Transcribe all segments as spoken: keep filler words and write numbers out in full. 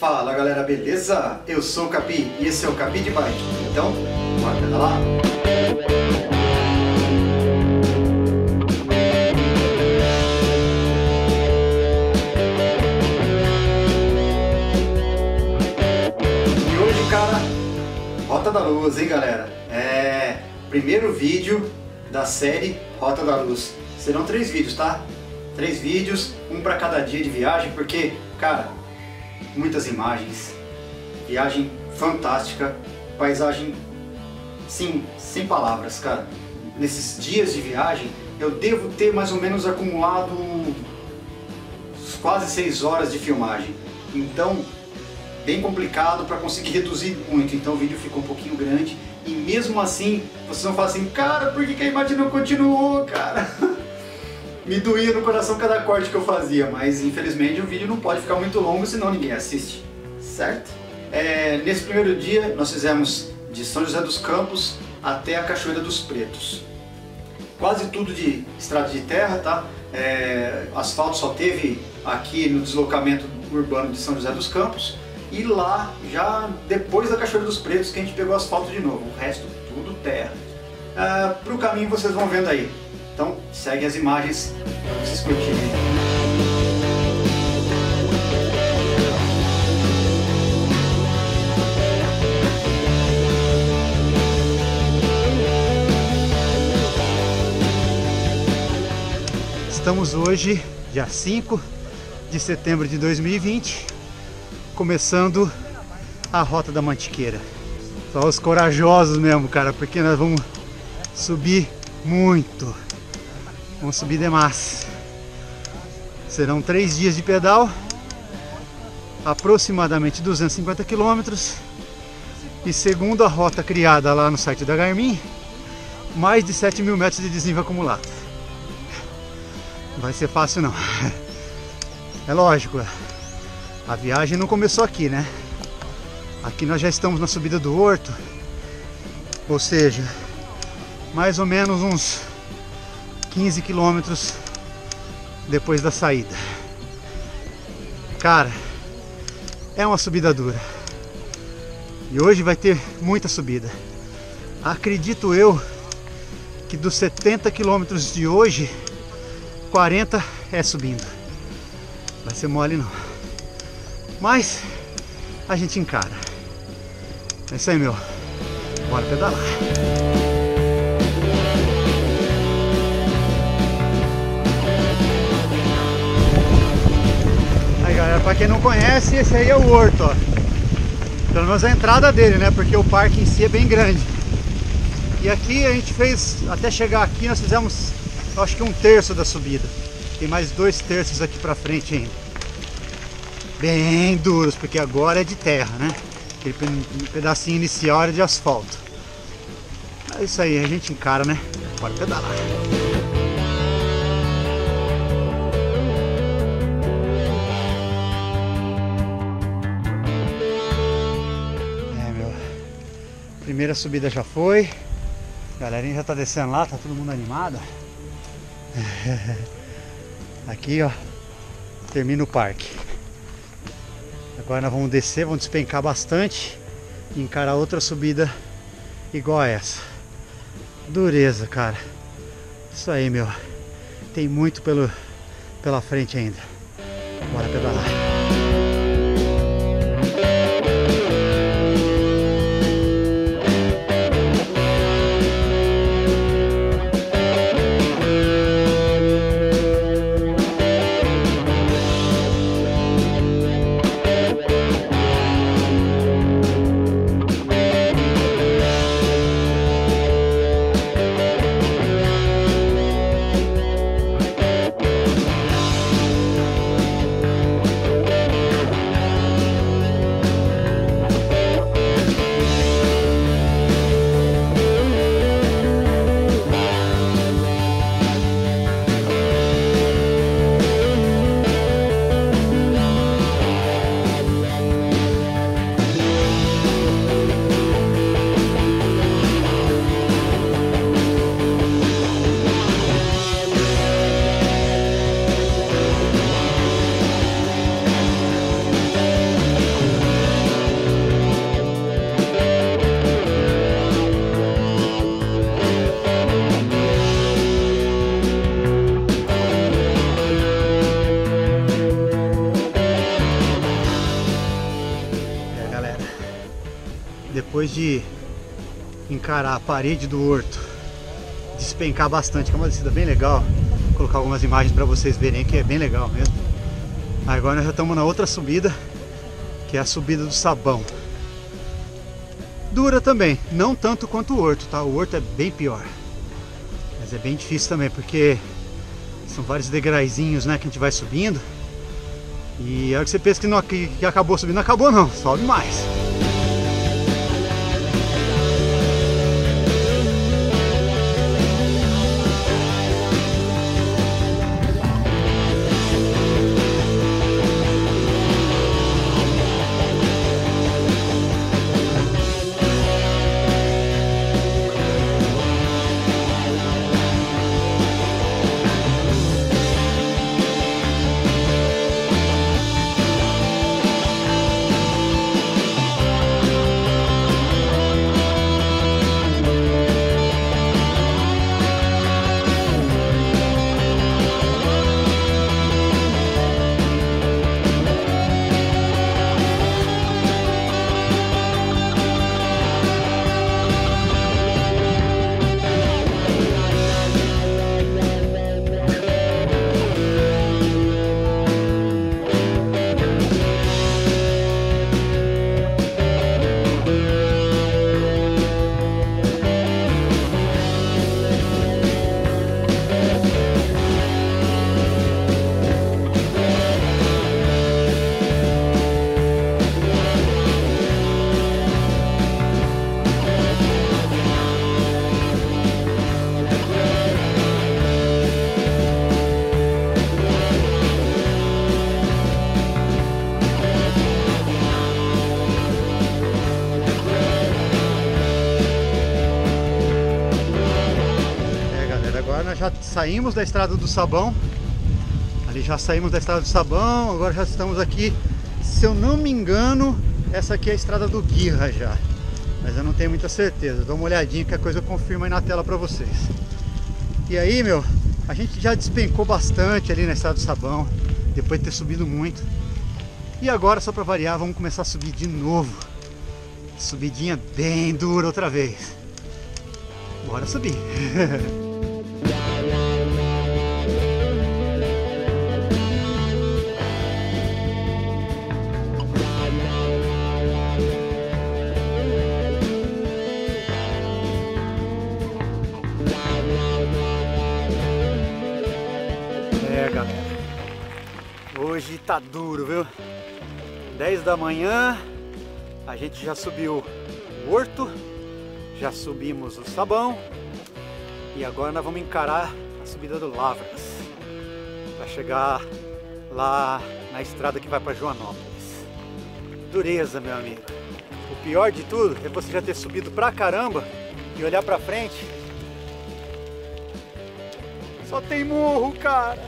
Fala galera, beleza? Eu sou o Capi e esse é o Capi de Bike, então bora pedalar! E hoje, cara, Rota da Luz, hein galera? É, primeiro vídeo da série Rota da Luz. Serão três vídeos, tá? Três vídeos, um para cada dia de viagem, porque, cara, muitas imagens, viagem fantástica, paisagem, sim, sem palavras, cara. Nesses dias de viagem eu devo ter mais ou menos acumulado quase seis horas de filmagem, então bem complicado para conseguir reduzir muito, então o vídeo ficou um pouquinho grande e mesmo assim vocês vão falar assim, cara, por que que a imagem não continuou, cara? Me doía no coração cada corte que eu fazia, mas infelizmente o vídeo não pode ficar muito longo, senão ninguém assiste, certo? É, nesse primeiro dia nós fizemos de São José dos Campos até a Cachoeira dos Pretos. Quase tudo de estrada de terra, tá? É, asfalto só teve aqui no deslocamento urbano de São José dos Campos e lá, já depois da Cachoeira dos Pretos, que a gente pegou asfalto de novo, o resto tudo terra. É, pro caminho vocês vão vendo aí. Então, segue as imagens para vocês curtirem. Estamos hoje, dia cinco de setembro de dois mil e vinte, começando a Rota da Mantiqueira. Só os corajosos mesmo, cara, porque nós vamos subir muito. Vamos subir demais. Serão três dias de pedal, aproximadamente duzentos e cinquenta quilômetros. E segundo a rota criada lá no site da Garmin, mais de sete mil metros de desnível acumulado. Não vai ser fácil não. É lógico, a viagem não começou aqui, né? Aqui nós já estamos na subida do Horto, ou seja, mais ou menos uns quinze quilômetros depois da saída. Cara, é uma subida dura. E hoje vai ter muita subida. Acredito eu que dos setenta quilômetros de hoje, quarenta é subindo. Vai ser mole não. Mas a gente encara. É isso aí, meu. Bora pedalar. Para quem não conhece, esse aí é o Horto, ó. Pelo menos a entrada dele, né? Porque o parque em si é bem grande. E aqui a gente fez, até chegar aqui, nós fizemos, acho que um terço da subida. Tem mais dois terços aqui para frente ainda. Bem duros, porque agora é de terra, né? Aquele pedacinho inicial era de asfalto. É isso aí, a gente encara, né? Bora pedalar. Primeira subida já foi, a galerinha já tá descendo lá, tá todo mundo animado. Aqui, ó, termina o parque. Agora nós vamos descer, vamos despencar bastante e encarar outra subida igual a essa. Dureza, cara. Isso aí, meu. Tem muito pelo, pela frente ainda. Bora pedalar. depois de encarar a parede do Horto, despencar bastante, que é uma descida bem legal. Vou colocar algumas imagens para vocês verem que é bem legal mesmo. Agora nós já estamos na outra subida, que é a subida do Sabão. Dura também, não tanto quanto o Horto, tá? O Horto é bem pior, mas é bem difícil também, porque são vários degraizinhos, né, que a gente vai subindo. E a hora que você pensa que, não, que, que acabou subindo, não acabou não, sobe mais. Já saímos da estrada do Sabão, ali já saímos da estrada do Sabão, agora já estamos aqui, se eu não me engano, essa aqui é a estrada do Guirra já, mas eu não tenho muita certeza, dou uma olhadinha que a coisa eu confirmo aí na tela pra vocês. E aí, meu, a gente já despencou bastante ali na estrada do Sabão, depois de ter subido muito, e agora, só pra variar, vamos começar a subir de novo, subidinha bem dura outra vez, bora subir! Hoje tá duro, viu? dez da manhã, a gente já subiu o Horto, já subimos o Sabão e agora nós vamos encarar a subida do Lavras para chegar lá na estrada que vai para Joanópolis. Dureza, meu amigo. O pior de tudo é você já ter subido pra caramba e olhar pra frente. Só tem morro, cara!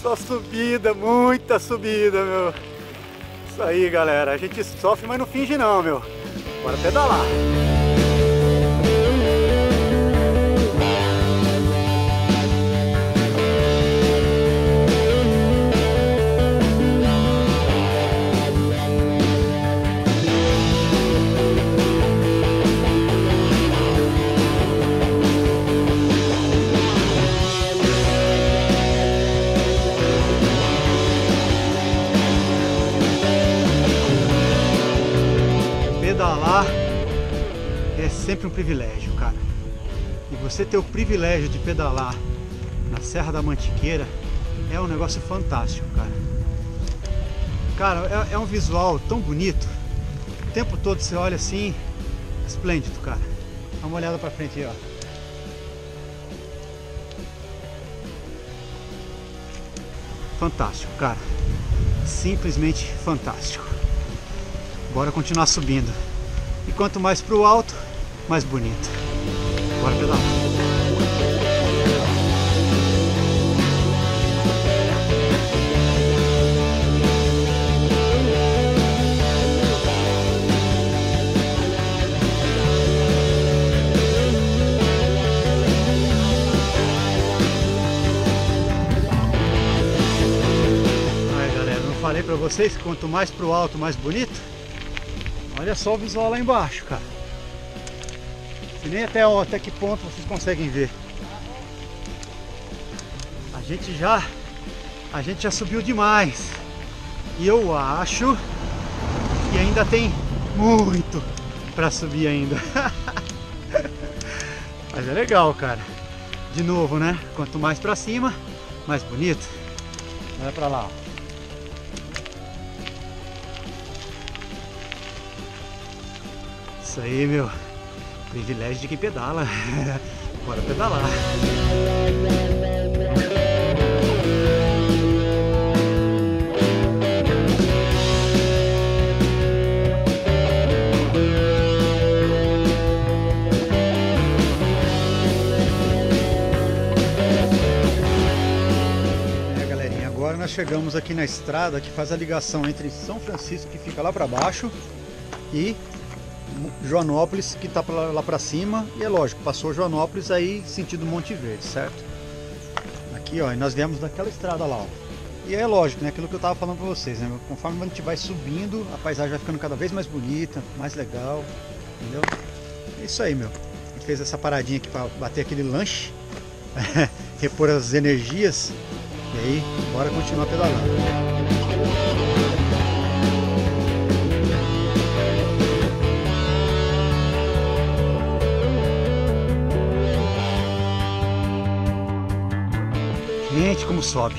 Só subida, muita subida, meu. Isso aí, galera. A gente sofre, mas não finge não, meu. Bora pedalar. Sempre um privilégio, cara, e você ter o privilégio de pedalar na Serra da Mantiqueira é um negócio fantástico, cara. Cara, é, é um visual tão bonito, o tempo todo você olha assim, esplêndido, cara. Dá uma olhada pra frente aí, ó. Fantástico, cara, simplesmente fantástico. Bora continuar subindo, e quanto mais pro alto, mais bonito. Bora pedalar. Aí, galera, não falei pra vocês que quanto mais pro alto, mais bonito? Olha só o visual lá embaixo, cara. E nem até, até que ponto vocês conseguem ver. A gente já, a gente já subiu demais. E eu acho que ainda tem muito para subir ainda. Mas é legal, cara. De novo, né? Quanto mais para cima, mais bonito. Vai para lá, ó. Isso aí, meu. Privilégio de quem pedala. Bora pedalar. É, galerinha, agora nós chegamos aqui na estrada que faz a ligação entre São Francisco, que fica lá para baixo, e Joanópolis, que está lá para cima. E é lógico, passou Joanópolis aí sentido Monte Verde, certo? Aqui, ó, e nós viemos daquela estrada lá, ó. E é lógico, né, aquilo que eu tava falando para vocês, né? Conforme a gente vai subindo, a paisagem vai ficando cada vez mais bonita, mais legal, entendeu? É isso aí, meu. A gente fez essa paradinha aqui para bater aquele lanche, repor as energias, e aí bora continuar pedalando. Gente, como sobe.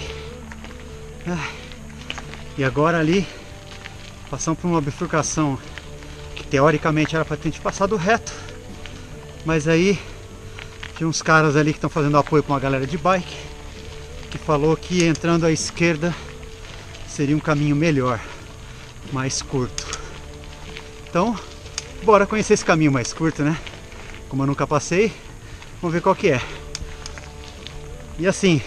Ah, e agora ali passamos por uma bifurcação que teoricamente era para ter gente passado reto, mas aí tinha uns caras ali que estão fazendo apoio para uma galera de bike que falou que entrando à esquerda seria um caminho melhor, mais curto. Então bora conhecer esse caminho mais curto, né? Como eu nunca passei, vamos ver qual que é. E assim,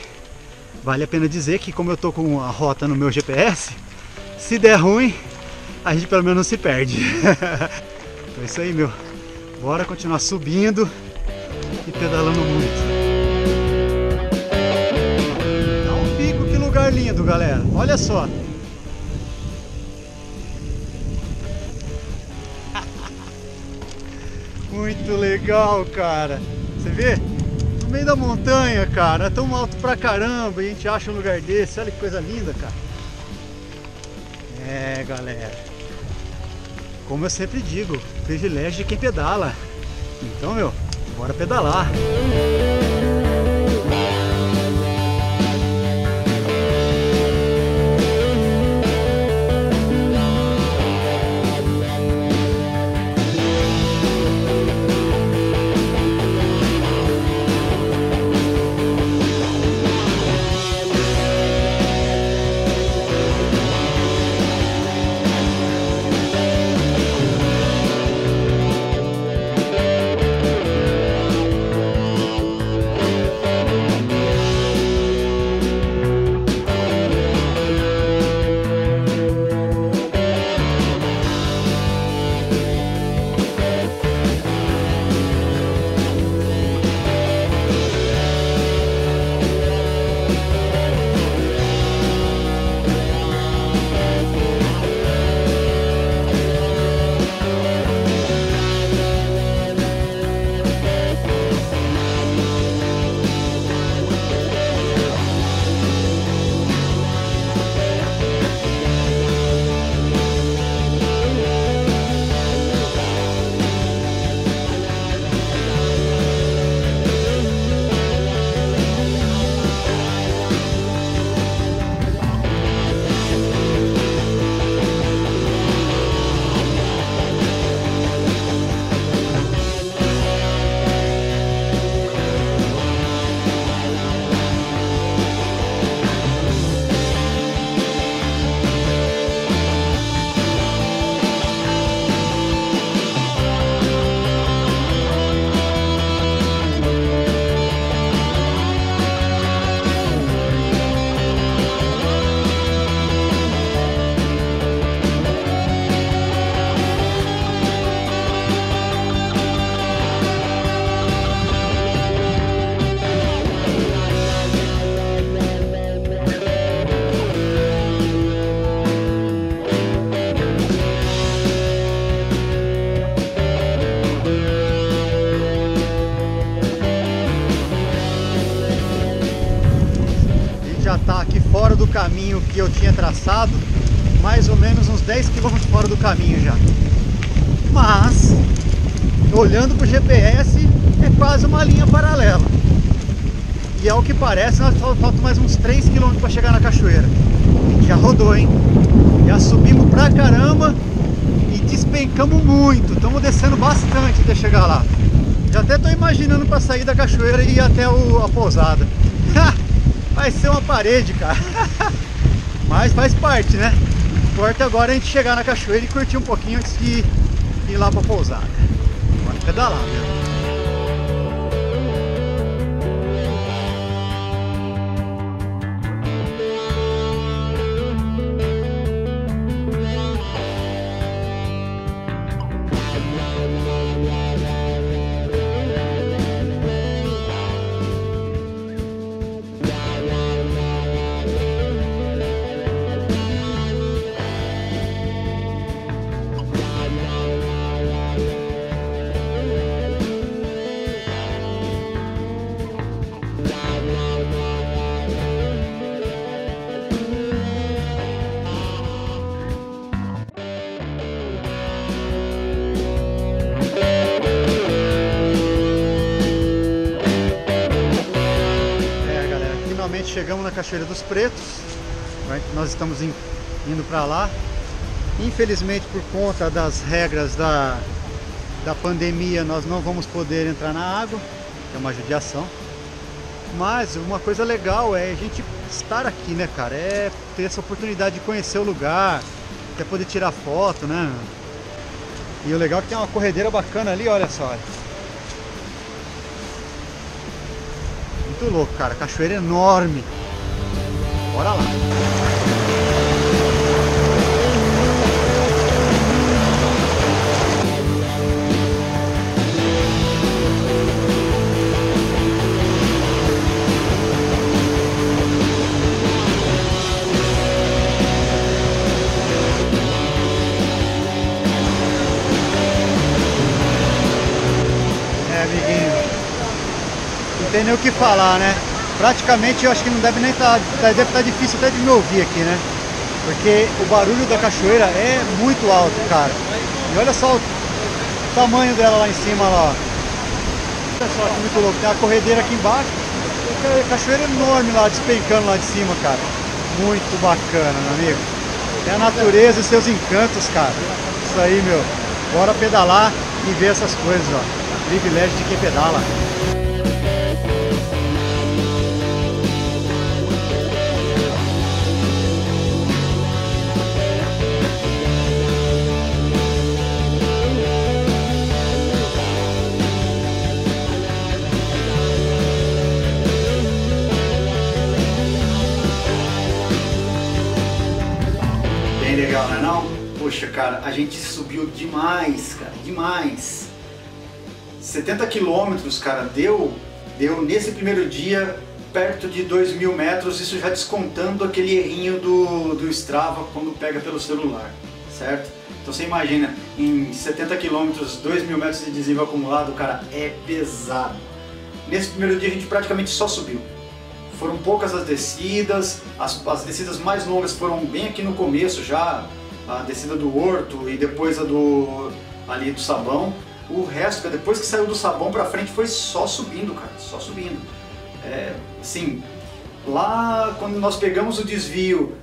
vale a pena dizer que, como eu tô com a rota no meu G P S, se der ruim, a gente pelo menos não se perde. Então é isso aí, meu. Bora continuar subindo e pedalando muito. Então, Pico, que lugar lindo, galera. Olha só. Muito legal, cara. Você vê? No meio da montanha, cara, é tão alto pra caramba, e a gente acha um lugar desse. Olha que coisa linda, cara. É, galera, como eu sempre digo, privilégio de quem pedala. Então, meu, bora pedalar. eu tinha traçado, mais ou menos uns dez quilômetros fora do caminho já. Mas, olhando para o G P S, é quase uma linha paralela. E ao que parece, falta mais uns três quilômetros para chegar na cachoeira. Já rodou, hein? Já subimos pra caramba e despencamos muito. Estamos descendo bastante até chegar lá. Já até estou imaginando para sair da cachoeira e ir até o, a pousada. Vai ser uma parede, cara. Mas faz parte, né? O importa agora é a gente chegar na cachoeira e curtir um pouquinho antes de ir lá para a pousada. Pode pedalar, né? Chegamos na Cachoeira dos Pretos, nós estamos indo para lá. Infelizmente, por conta das regras da, da pandemia, nós não vamos poder entrar na água, que é uma judiação. Mas uma coisa legal é a gente estar aqui, né, cara? É ter essa oportunidade de conhecer o lugar, até poder tirar foto, né? E o legal é que tem uma corredeira bacana ali, olha só. Muito louco, cara, cachoeira enorme. Bora lá. É, amiguinho, não tem nem o que falar, né? Praticamente eu acho que não deve nem estar, deve estar difícil até de me ouvir aqui, né? Porque o barulho da cachoeira é muito alto, cara. E olha só o tamanho dela lá em cima, lá. Olha só que muito louco, tem a corredeira aqui embaixo. Tem a cachoeira enorme lá, despencando lá de cima, cara. Muito bacana, meu amigo. É a natureza e seus encantos, cara. Isso aí, meu. Bora pedalar e ver essas coisas, ó. Privilégio de quem pedala. Legal, não é não? Poxa, cara, a gente subiu demais, cara, demais. setenta quilômetros, cara, deu, deu nesse primeiro dia perto de dois mil metros, isso já descontando aquele errinho do, do Strava quando pega pelo celular, certo? Então você imagina, em setenta quilômetros, dois mil metros de desnível acumulado, cara, é pesado. Nesse primeiro dia a gente praticamente só subiu. Foram poucas as descidas, as, as descidas mais longas foram bem aqui no começo já, a descida do Horto e depois a do, ali do Sabão. O resto, depois que saiu do Sabão pra frente, foi só subindo, cara, só subindo. É, assim, lá quando nós pegamos o desvio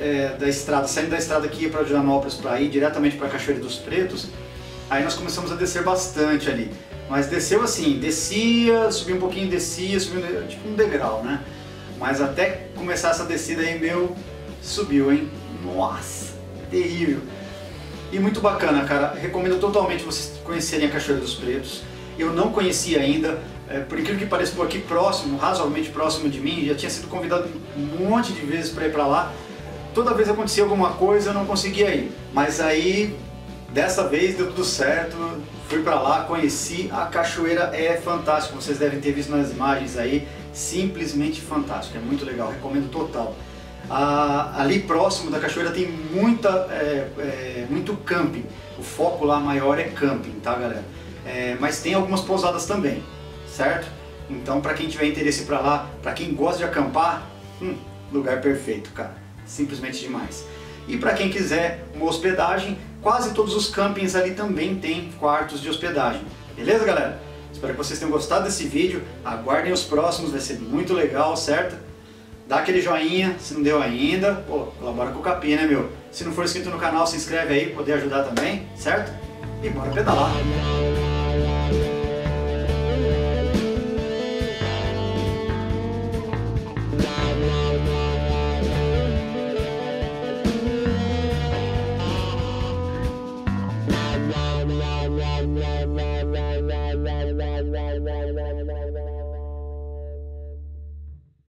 é, da estrada, saindo da estrada que ia pra Joanópolis pra ir diretamente pra Cachoeira dos Pretos, aí nós começamos a descer bastante ali. Mas desceu assim, descia, subia um pouquinho, descia, subia, tipo um degrau, né? Mas até começar essa descida aí, meu, subiu, hein? Nossa, terrível! E muito bacana, cara. Recomendo totalmente vocês conhecerem a Cachoeira dos Pretos. Eu não conhecia ainda, é, por incrível que pareça, por aqui próximo, razoavelmente próximo de mim. Já tinha sido convidado um monte de vezes para ir para lá. Toda vez acontecia alguma coisa, eu não conseguia ir. Mas aí, dessa vez, deu tudo certo. Fui para lá, conheci. A cachoeira é fantástica, vocês devem ter visto nas imagens aí. Simplesmente fantástico, é muito legal, recomendo total. Ah, ali próximo da cachoeira tem muita, é, é, muito camping, o foco lá maior é camping, tá, galera? É, mas tem algumas pousadas também, certo? Então, para quem tiver interesse para lá, para quem gosta de acampar, hum, lugar perfeito, cara. simplesmente demais. E para quem quiser uma hospedagem, quase todos os campings ali também tem quartos de hospedagem. Beleza, galera? Espero que vocês tenham gostado desse vídeo. Aguardem os próximos, vai ser muito legal, certo? Dá aquele joinha, se não deu ainda. Pô, colabora com o Capi, né, meu? Se não for inscrito no canal, se inscreve aí, poder ajudar também, certo? E bora pedalar! Yeah.